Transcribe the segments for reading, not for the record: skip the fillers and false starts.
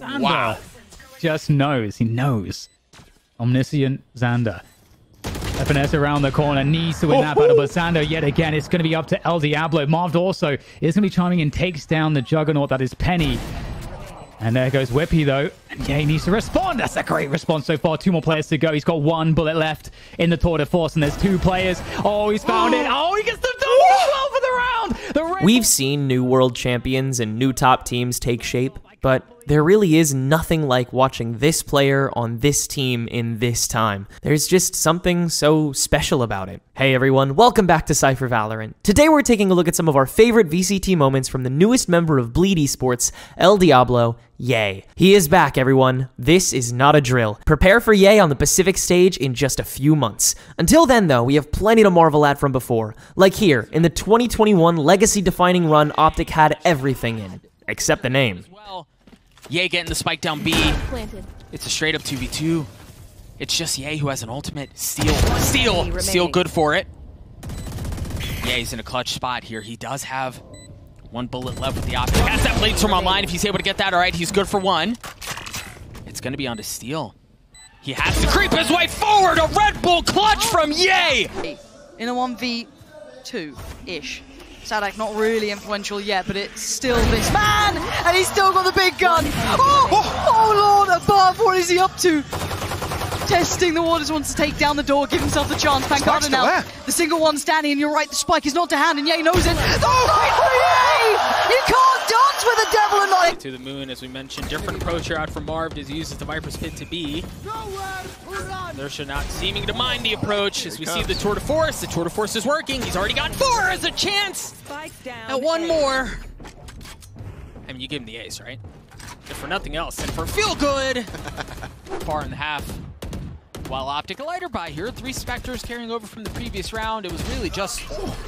Xander. Wow. Just knows. He knows. Omniscient Xander. A finesse around the corner. Needs to win that battle. But Xander, yet again, it's going to be up to El Diablo. Marved also is going to be chiming and takes down the juggernaut that is Penny. And there goes Whippy, though. And Yay needs to respond. That's a great response so far. Two more players to go. He's got one bullet left in the Tour de Force, and there's two players. Oh, he's found it. Oh, he gets the double as well for the round. We've seen new world champions and new top teams take shape, but there really is nothing like watching this player on this team in this time. There's just something so special about it. Hey everyone, welcome back to Cypher Valorant. Today we're taking a look at some of our favorite VCT moments from the newest member of Bleed Esports, El Diablo, Yay. He is back, everyone. This is not a drill. Prepare for Yay on the Pacific stage in just a few months. Until then, though, we have plenty to marvel at from before. Like here, in the 2021 legacy-defining run, Optic had everything in, except the name. Yay getting the spike down B. It's a straight up 2v2. It's just Yay who has an ultimate. Steal good for it. Yay's in a clutch spot here. He does have one bullet left with the optic. Has that blades from online. If he's able to get that, all right, he's good for one. It's going to be on to Steal. He has to creep his way forward. A Red Bull clutch from Yay. In a 1v2-ish. Sadak not really influential yet, but it's still this man, and he's still got the big gun. Oh, Lord above, what is he up to? Testing the waters, wants to take down the door, give himself the chance. Thank God now. The single one standing, and you're right, the spike is not to hand, and Yay knows it. Oh, Yay! You can't dance with the devil and not to the moon, as we mentioned. Different approach here out from Marved as he uses the Viper's Pit to B. Nursha not seeming to mind the approach as we see the Tour de Force. The Tour de Force is working. He's already got four as a chance. At one more. I mean, you give him the ace, right? If for nothing else, and for feel good. Far in the half. While Optic a lighter by here, three Spectres carrying over from the previous round. It was really just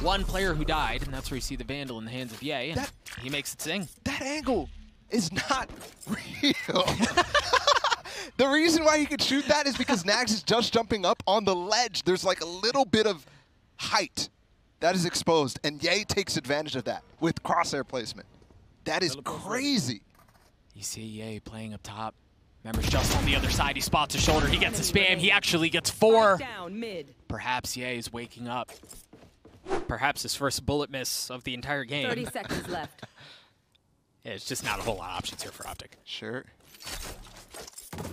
one player who died, and that's where you see the Vandal in the hands of Yay, and he makes it sing. That angle is not real. The reason why he could shoot that is because Nags is just jumping up on the ledge. There's like a little bit of height that is exposed, and Yay takes advantage of that with crosshair placement. That is crazy. You see Yay playing up top. Remember's just on the other side. He spots a shoulder. He gets a spam. He actually gets four. Perhaps Yay is waking up. Perhaps his first bullet miss of the entire game. 30 seconds left. Yeah, it's just not a whole lot of options here for Optic. Sure.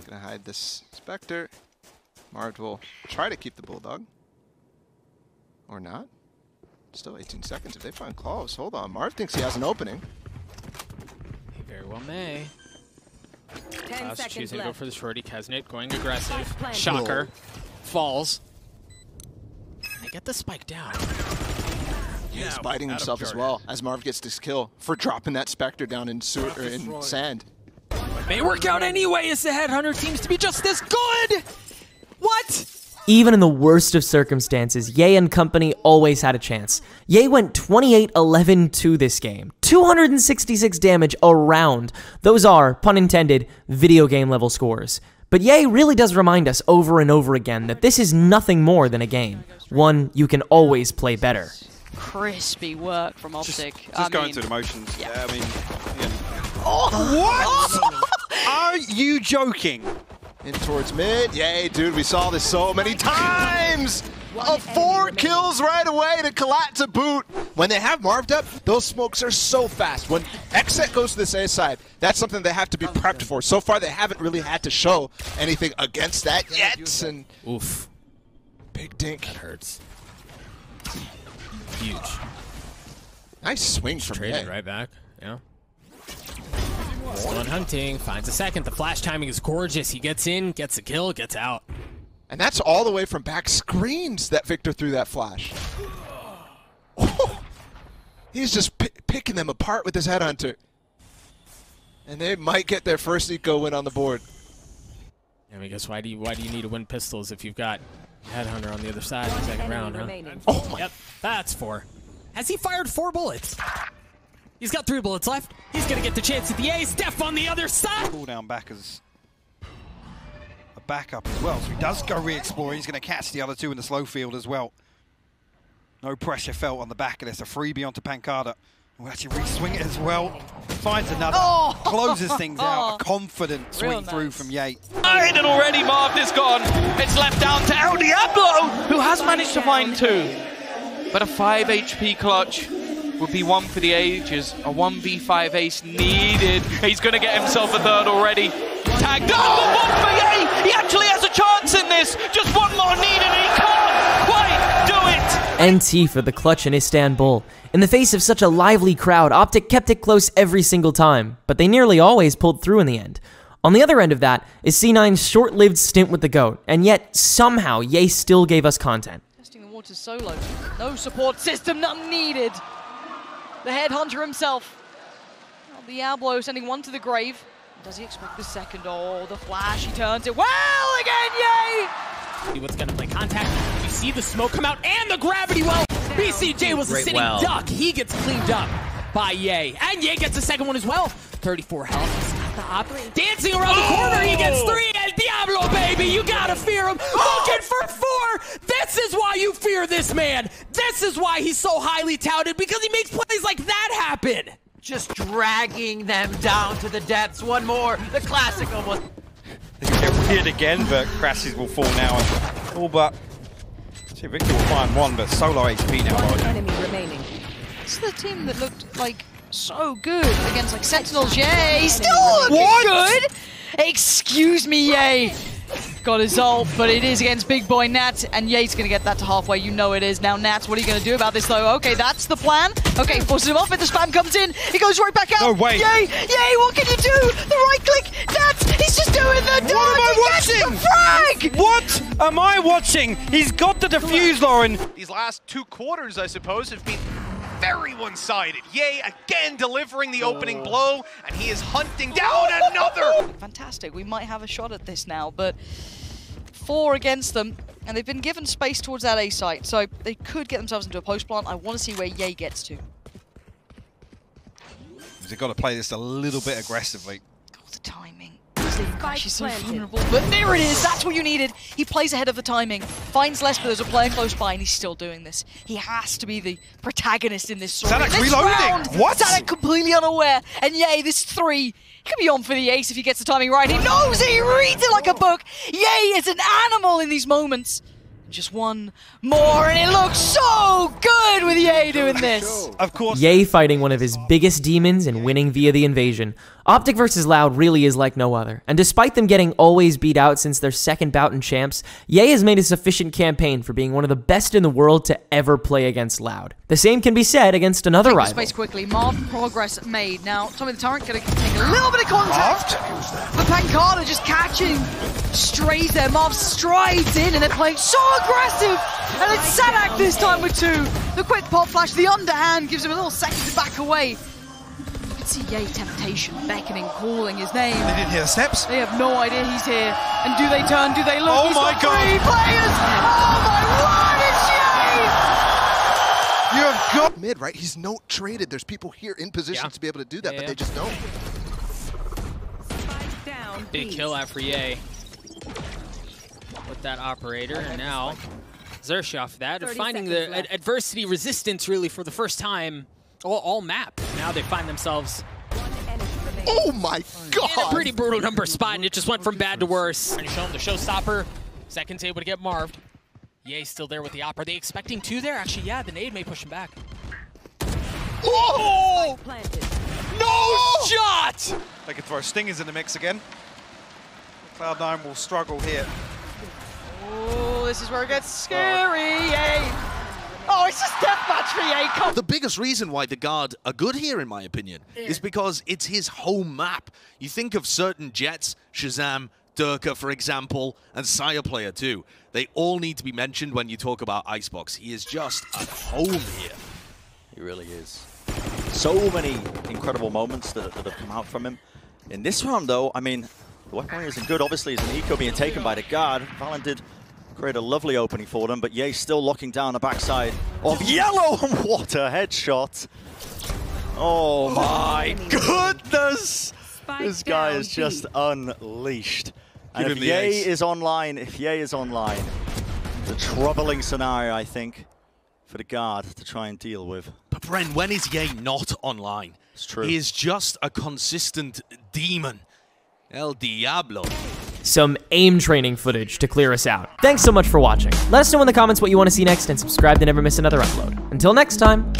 Gonna hide this Spectre. Marved will try to keep the Bulldog. Or not. Still 18 seconds if they find close. Hold on. Marved thinks he has an opening. He very well may. Klaus choosing to go for the shorty. Kesnit going aggressive. Shocker. Falls. And they get the spike down. Yeah, he's biting himself as well as Marv gets this kill for dropping that Spectre down in sand. May work out anyway as the Headhunter seems to be just this good! What? Even in the worst of circumstances, Yay and company always had a chance. Yay went 28-11-2 this game. 266 damage a round. Those are, pun intended, video game level scores. But Yay really does remind us over and over again that this is nothing more than a game. One you can always play better. Crispy work from Optic. Just going through the motions. Yeah. I mean, what? Are you joking? In towards mid. Yay, dude, we saw this so many times! Four kills right away to Kalat to boot. When they have Marved up, those smokes are so fast. When Exet goes to this A side, that's something they have to be prepped for. So far, they haven't really had to show anything against that yet. And oof. Big dink. That hurts. Huge. Nice swing from Yay. Right back, yeah. Still on hunting, finds a second. The flash timing is gorgeous. He gets in, gets a kill, gets out. And that's all the way from back screens that Victor threw that flash. Oh, he's just picking them apart with his Headhunter. And they might get their first eco win on the board. I mean, guess why do you need to win pistols if you've got Headhunter on the other side in the second round, huh? Oh my. Yep, that's four. Has he fired four bullets? He's got three bullets left. He's going to get the chance at the ace. Def on the other side. Pull down back as a backup as well. So he does go re-exploring. He's going to catch the other two in the slow field as well. No pressure felt on the back of this. A freebie onto Pancada. Will actually re-swing it as well. Finds another. Oh. Closes things out. A confident swing through from Yay. And already Marv is gone. It's left down to El Diablo, who has managed to find two. But a 5 HP clutch would be one for the ages. A 1v5 ace needed. He's going to get himself a third already. Tagged up, but one for Yay. He actually has a chance in this. Just one more needed and he can't quite do it. NT for the clutch in Istanbul. In the face of such a lively crowd, Optic kept it close every single time, but they nearly always pulled through in the end. On the other end of that is C9's short-lived stint with the GOAT, and yet somehow Yay still gave us content. Testing the waters solo. No support system, none needed. The headhunter himself. The Diablo sending one to the grave. Does he expect the second? Oh, the flash, he turns it well again, Yay! What's gonna play contact? You see the smoke come out and the gravity well. BCJ was a sitting duck. He gets cleaned up by Yay, and Yay gets the second one as well. 34 health. He's got the op. Dancing around the corner, he gets three. El Diablo, baby, you gotta fear him. Looking for four. This is why you fear this man. This is why he's so highly touted, because he makes plays like that happen. Just dragging them down to the depths. One more. The classic almost. They can get it again, but crashes will fall now. All but see, Victor will find one, but solo HP now. One enemy remaining. It's the team that looked like so good against like Sentinels. Yay, still looking good. Excuse me, Yay. Got his ult, but it is against Big Boy Nat, and Yay's gonna get that to halfway. You know it is. Now Nat, what are you gonna do about this though? Okay, that's the plan. Okay, forces him off, but the spam comes in. He goes right back out. No way. Yay, Yay, what can you do? The right click, Nat, he's just doing the dog. What am I watching? What am I watching? He's got the defuse, Lauren. These last two quarters, I suppose, have been very one-sided. Yay again delivering the opening blow, and he is hunting down another! Fantastic, we might have a shot at this now, but four against them, and they've been given space towards that A site, so they could get themselves into a post plant. I want to see where Yay gets to. They've got to play this a little bit aggressively. Oh, the timing. She's so vulnerable, but there it is, that's what you needed. He plays ahead of the timing, finds Lesper, there's a player close by, and he's still doing this. He has to be the protagonist in this story. Zanek reloading! Round, what? Zanek completely unaware, and Yay, this three. He could be on for the ace if he gets the timing right. He knows it, he reads it like a book. Yay is an animal in these moments. Just one more, and it looks so good with Yay doing this. Of course. Yay fighting one of his biggest demons and winning via the invasion. Optic versus Loud really is like no other, and despite them getting always beat out since their second bout in champs, Yay has made a sufficient campaign for being one of the best in the world to ever play against Loud. The same can be said against another rival. Space quickly, Marv, progress made. Now, Tommy the Tyrant gonna take a little bit of contact, but Pancada just catching, strays there, Marv strides in, and they're playing so aggressive, and it's Zanek this time with two. The quick pop flash, the underhand gives him a little second to back away. You can see Yay temptation beckoning, calling his name. They didn't hear the steps. They have no idea he's here. And do they turn? Do they look? Oh, he's my God. Three players. Oh my God, it's Yay! You have got mid, right? He's no traded. There's people here in position to be able to do that, but they just don't. Down, big kill out for Yay with that operator, and now Zersha off that. Finding the adversity resistance really for the first time all map. Now they find themselves oh my God! In a pretty brutal number spot, and it just went from bad to worse. And show him the showstopper. Second's able to get marved. Yay's still there with the op. Are they expecting two there? Actually, yeah, the nade may push him back. Oh! No shot! They can throw stingers in the mix again. Cloud9 will struggle here. Oh, this is where it gets scary, Yay! Oh, it's just deathmatch for Yay, come. The biggest reason why the Guard are good here, in my opinion, is because it's his home map. You think of certain Jets, Shazam, Durka, for example, and Sire Player too. They all need to be mentioned when you talk about Icebox. He is just at home here. He really is. So many incredible moments that have come out from him. In this round, though, I mean, the weaponry isn't good. Obviously, it's an eco being taken by the Guard. Valen did create a lovely opening for them, but Yay still locking down the backside of Yellow. What a headshot. Oh my goodness. This guy is just unleashed. And if Yay is online, it's a troubling scenario, I think, for the Guard to try and deal with. Bren, when is Yay not online? It's true. He is just a consistent demon. El Diablo. Some aim training footage to clear us out. Thanks so much for watching. Let us know in the comments what you want to see next and subscribe to never miss another upload. Until next time.